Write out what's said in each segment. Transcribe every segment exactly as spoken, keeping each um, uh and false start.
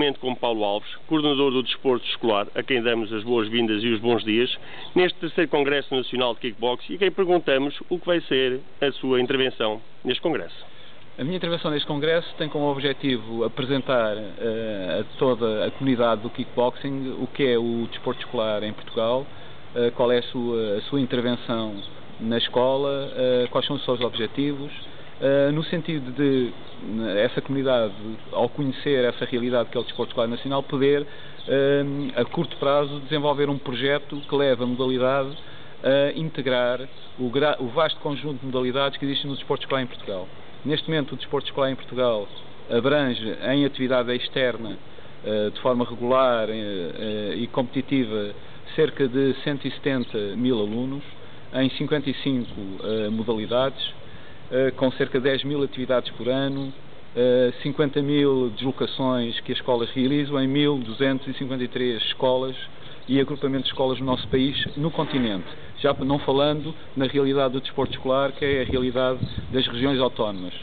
documento como Paulo Alves, coordenador do Desporto Escolar, a quem damos as boas-vindas e os bons dias, neste Terceiro Congresso Nacional de Kickboxing, e quem perguntamos o que vai ser a sua intervenção neste Congresso. A minha intervenção neste Congresso tem como objetivo apresentar uh, a toda a comunidade do kickboxing o que é o desporto escolar em Portugal, uh, qual é a sua, a sua intervenção na escola, uh, quais são os seus objetivos, Uh, no sentido de essa comunidade, ao conhecer essa realidade que é o Desporto Escolar Nacional, poder, uh, a curto prazo, desenvolver um projeto que leve a modalidade a integrar o, gra o vasto conjunto de modalidades que existem no Desporto Escolar em Portugal. Neste momento, o Desporto Escolar em Portugal abrange, em atividade externa, uh, de forma regular uh, uh, e competitiva, cerca de cento e setenta mil alunos, em cinquenta e cinco uh, modalidades, com cerca de dez mil atividades por ano, cinquenta mil deslocações que as escolas realizam em mil duzentas e cinquenta e três escolas e agrupamentos de escolas no nosso país, no continente. Já não falando na realidade do desporto escolar, que é a realidade das regiões autónomas.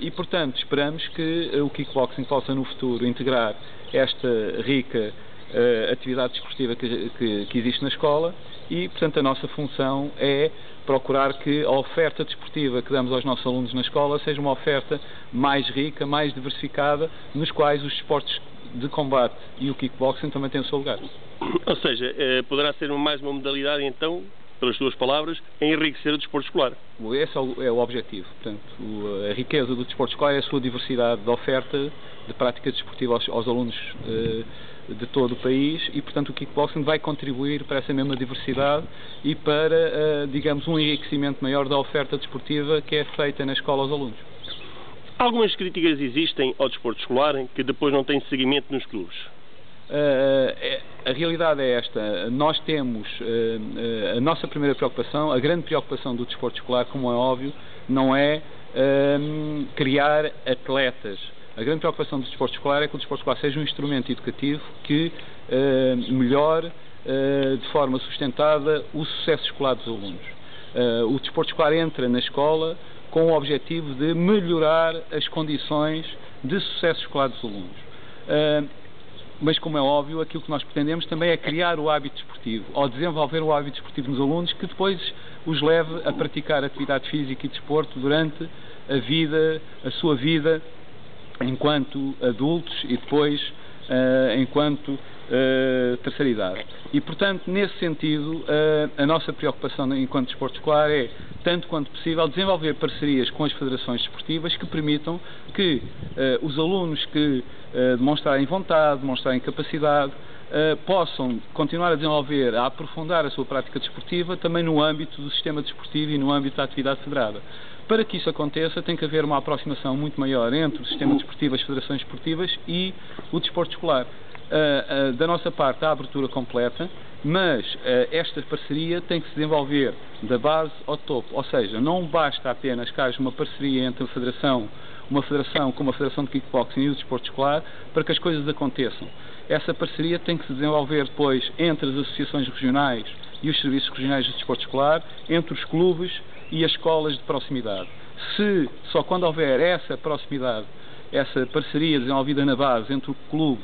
E, portanto, esperamos que o kickboxing possa, no futuro, integrar esta rica atividade desportiva que, que, que existe na escola e, portanto, a nossa função é procurar que a oferta desportiva que damos aos nossos alunos na escola seja uma oferta mais rica, mais diversificada, nos quais os esportes de combate e o kickboxing também têm o seu lugar. Ou seja, poderá ser mais uma modalidade, então, pelas suas palavras, enriquecer o desporto escolar. Esse é o, é o objetivo. Portanto, o, a riqueza do desporto escolar é a sua diversidade de oferta de prática desportiva aos, aos alunos eh, de todo o país e, portanto, o kickboxing vai contribuir para essa mesma diversidade e para, eh, digamos, um enriquecimento maior da oferta desportiva que é feita na escola aos alunos. Algumas críticas existem ao desporto escolar que depois não têm seguimento nos clubes. Uh, a realidade é esta, nós temos uh, uh, a nossa primeira preocupação, a grande preocupação do desporto escolar, como é óbvio, não é uh, criar atletas. A grande preocupação do desporto escolar é que o desporto escolar seja um instrumento educativo que uh, melhore uh, de forma sustentada o sucesso escolar dos alunos. Uh, o desporto escolar entra na escola com o objetivo de melhorar as condições de sucesso escolar dos alunos. Uh, Mas, como é óbvio, aquilo que nós pretendemos também é criar o hábito desportivo, ou desenvolver o hábito desportivo nos alunos, que depois os leve a praticar atividade física e desporto durante a vida, a sua vida, enquanto adultos e depois uh, enquanto uh, terceira idade. E, portanto, nesse sentido, uh, a nossa preocupação enquanto desporto escolar é, tanto quanto possível, desenvolver parcerias com as federações desportivas que permitam que uh, os alunos que uh, demonstrarem vontade, demonstrarem capacidade, uh, possam continuar a desenvolver, a aprofundar a sua prática desportiva também no âmbito do sistema desportivo e no âmbito da atividade federada. Para que isso aconteça, tem que haver uma aproximação muito maior entre o sistema desportivo, as federações desportivas e o desporto escolar. Uh, uh, da nossa parte, há abertura completa, mas uh, esta parceria tem que se desenvolver da base ao topo, ou seja, não basta apenas que haja uma parceria entre a federação, uma federação como a Federação de Kickboxing e o Desporto Escolar para que as coisas aconteçam. Essa parceria tem que se desenvolver depois entre as associações regionais e os serviços regionais do Desporto Escolar, entre os clubes e as escolas de proximidade. Se só quando houver essa proximidade, essa parceria desenvolvida na base entre o clube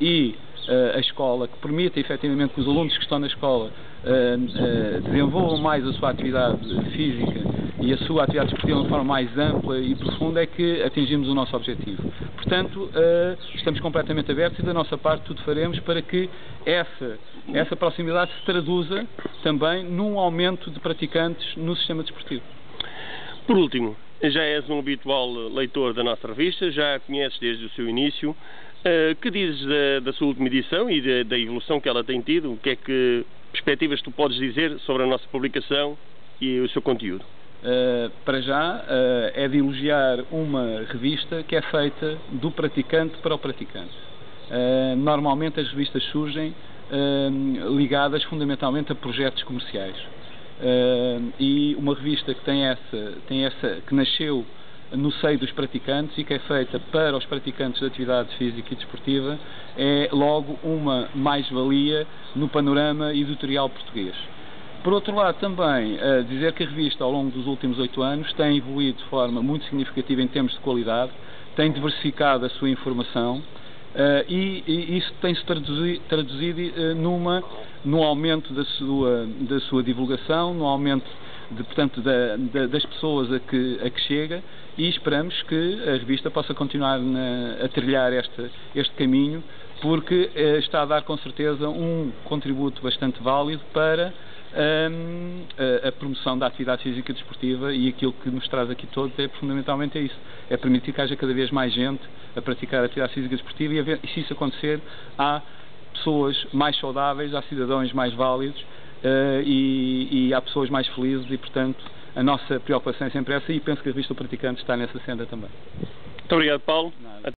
e uh, a escola, que permita efetivamente que os alunos que estão na escola uh, uh, desenvolvam mais a sua atividade física e a sua atividade desportiva de uma forma mais ampla e profunda, é que atingimos o nosso objetivo. Portanto, uh, estamos completamente abertos e da nossa parte tudo faremos para que essa, essa proximidade se traduza também num aumento de praticantes no sistema desportivo. Por último, já és um habitual leitor da nossa revista, já a conheces desde o seu início. Uh, que dizes da, da sua última edição e de, da evolução que ela tem tido? O que é que perspectivas tu podes dizer sobre a nossa publicação e o seu conteúdo? Uh, para já uh, é de elogiar uma revista que é feita do praticante para o praticante. Uh, normalmente as revistas surgem uh, ligadas fundamentalmente a projetos comerciais uh, e uma revista que tem essa, tem essa que nasceu no seio dos praticantes e que é feita para os praticantes de atividade física e desportiva é logo uma mais-valia no panorama editorial português. Por outro lado, também uh, dizer que a revista ao longo dos últimos oito anos tem evoluído de forma muito significativa em termos de qualidade, tem diversificado a sua informação, Uh, e, e isso tem-se traduzi, traduzido uh, numa, num aumento da sua, da sua divulgação, num aumento de, portanto, da, da, das pessoas a que, a que chega, e esperamos que a revista possa continuar na, a trilhar este, este caminho, porque uh, está a dar com certeza um contributo bastante válido para um, a, a promoção da atividade física desportiva, e aquilo que nos traz aqui todos é fundamentalmente é isso, é permitir que haja cada vez mais gente a praticar atividade física desportiva, e, haver, e se isso acontecer, há pessoas mais saudáveis, há cidadãos mais válidos, uh, e, e há pessoas mais felizes, e portanto a nossa preocupação é sempre essa, e penso que a revista do Praticante está nessa senda também. Muito obrigado, Paulo. Nada.